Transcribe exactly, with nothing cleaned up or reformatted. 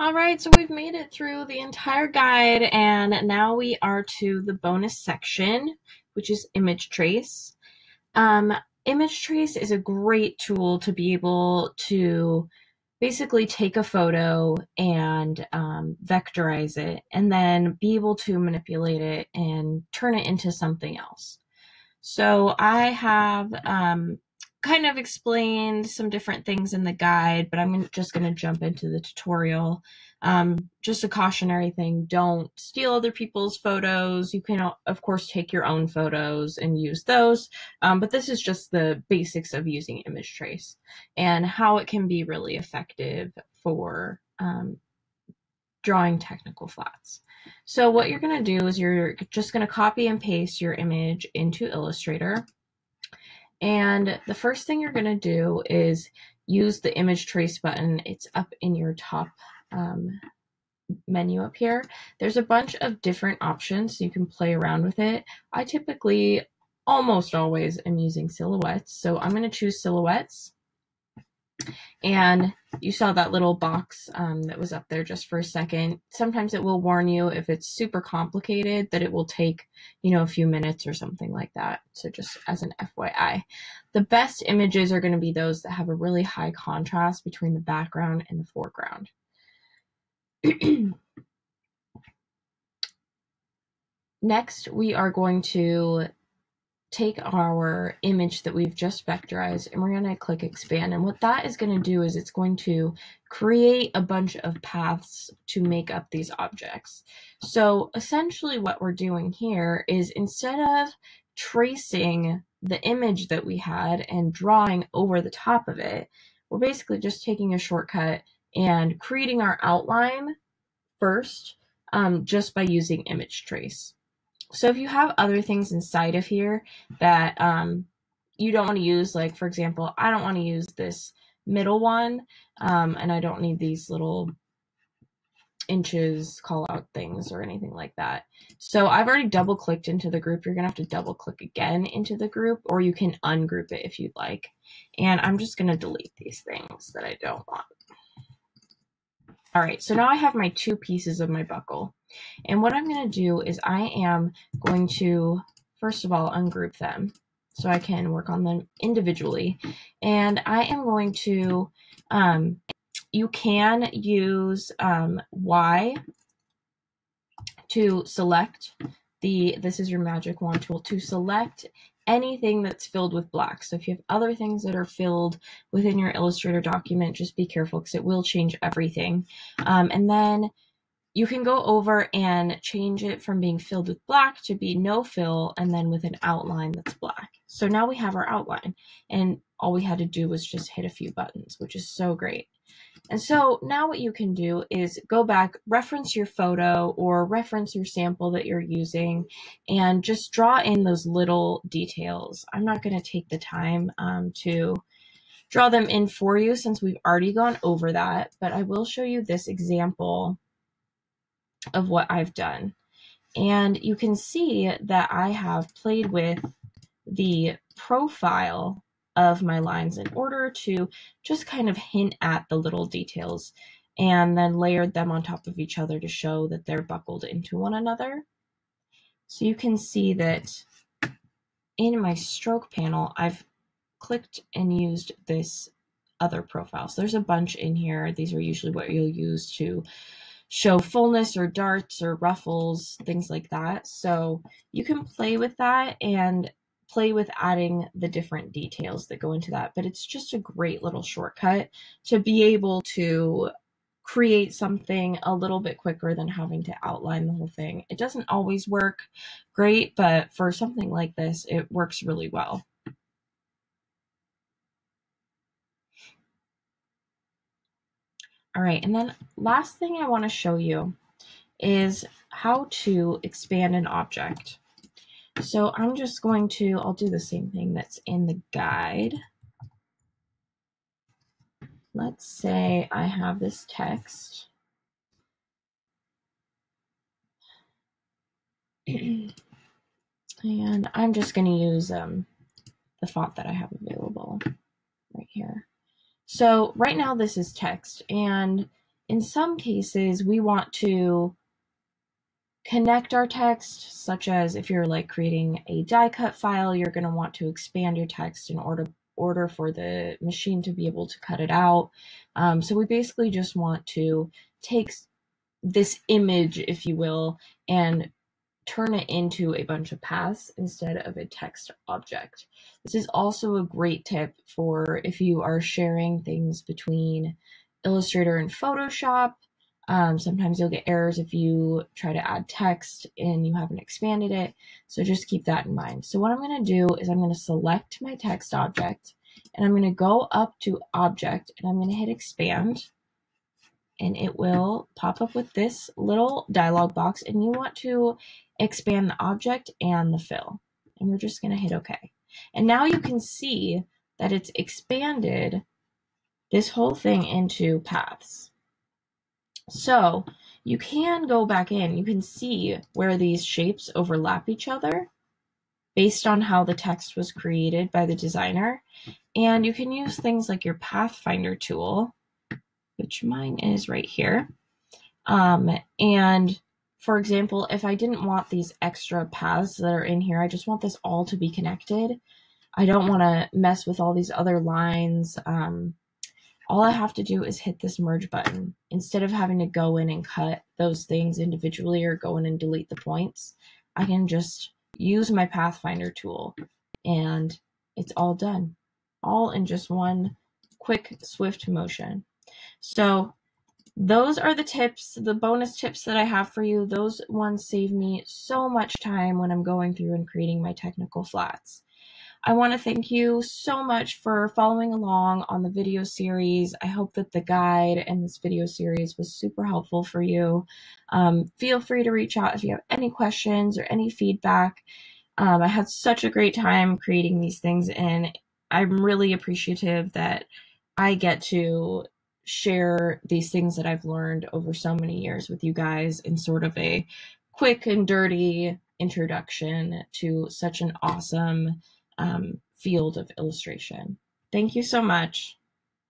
All right, so we've made it through the entire guide, and now we are to the bonus section, which is Image Trace. Um, Image Trace is a great tool to be able to basically take a photo and um, vectorize it, and then be able to manipulate it and turn it into something else. So I have um, kind of explained some different things in the guide, but I'm just going to jump into the tutorial. Um, just a cautionary thing, don't steal other people's photos. You can, of course, take your own photos and use those, um, but this is just the basics of using Image Trace and how it can be really effective for um, drawing technical flats. So what you're going to do is you're just going to copy and paste your image into Illustrator. And the first thing you're going to do is use the Image Trace button. It's up in your top um, menu up here. There's a bunch of different options, so you can play around with it. I typically, almost always, am using silhouettes. So I'm going to choose silhouettes. And you saw that little box um, that was up there just for a second. Sometimes it will warn you if it's super complicated that it will take, you know, a few minutes or something like that. So just as an F Y I, the best images are going to be those that have a really high contrast between the background and the foreground. Next, we are going to take our image that we've just vectorized, and we're going to click expand. And what that is going to do is it's going to create a bunch of paths to make up these objects. So essentially what we're doing here is, instead of tracing the image that we had and drawing over the top of it, we're basically just taking a shortcut and creating our outline first um, just by using Image Trace. So if you have other things inside of here that um, you don't want to use, like, for example, I don't want to use this middle one, um, and I don't need these little inches call out things or anything like that. So I've already double clicked into the group. You're going to have to double click again into the group, or you can ungroup it if you'd like. And I'm just going to delete these things that I don't want. All right, so now I have my two pieces of my buckle. And what I'm going to do is I am going to, first of all, ungroup them so I can work on them individually. And I am going to, um, you can use um, Y to select the, this is your magic wand tool, to select anything that's filled with black. So if you have other things that are filled within your Illustrator document, just be careful because it will change everything. Um, and then you can go over and change it from being filled with black to be no fill, and then with an outline that's black. So now we have our outline, and all we had to do was just hit a few buttons, which is so great. And so now what you can do is go back, reference your photo or reference your sample that you're using, and just draw in those little details. I'm not going to take the time um, to draw them in for you since we've already gone over that, but I will show you this example of what I've done. And you can see that I have played with the profile of my lines in order to just kind of hint at the little details, and then layered them on top of each other to show that they're buckled into one another. So you can see that in my stroke panel, I've clicked and used this other profile. So there's a bunch in here. These are usually what you'll use to show fullness or darts or ruffles, things like that. So you can play with that and play with adding the different details that go into that, but it's just a great little shortcut to be able to create something a little bit quicker than having to outline the whole thing. It doesn't always work great, but for something like this, it works really well. All right, and then last thing I want to show you is how to expand an object. So I'm just going to, I'll do the same thing that's in the guide. Let's say I have this text. And I'm just going to use um, the font that I have available right here. So right now this is text, and In some cases, we want to connect our text, such as if you're like creating a die cut file, you're going to want to expand your text in order order for the machine to be able to cut it out. Um, so we basically just want to take this image, if you will, and turn it into a bunch of paths instead of a text object. This is also a great tip for if you are sharing things between Illustrator and Photoshop. Um, sometimes you'll get errors if you try to add text and you haven't expanded it. So just keep that in mind. So what I'm going to do is I'm going to select my text object and I'm going to go up to object and I'm going to hit expand. And it will pop up with this little dialog box, and you want to expand the object and the fill. And we're just going to hit OK. And now you can see that it's expanded this whole thing into paths. So you can go back in. You can see where these shapes overlap each other based on how the text was created by the designer. And you can use things like your Pathfinder tool, which mine is right here. Um, and for example, if I didn't want these extra paths that are in here, I just want this all to be connected. I don't want to mess with all these other lines. Um, all I have to do is hit this merge button. Instead of having to go in and cut those things individually or go in and delete the points, I can just use my Pathfinder tool and it's all done, all in just one quick, swift motion. So those are the tips, the bonus tips that I have for you. Those ones save me so much time when I'm going through and creating my technical flats. I want to thank you so much for following along on the video series. I hope that the guide and this video series was super helpful for you. Um, feel free to reach out if you have any questions or any feedback. Um, I had such a great time creating these things, and I'm really appreciative that I get to share these things that I've learned over so many years with you guys in sort of a quick and dirty introduction to such an awesome um, field of illustration. Thank you so much.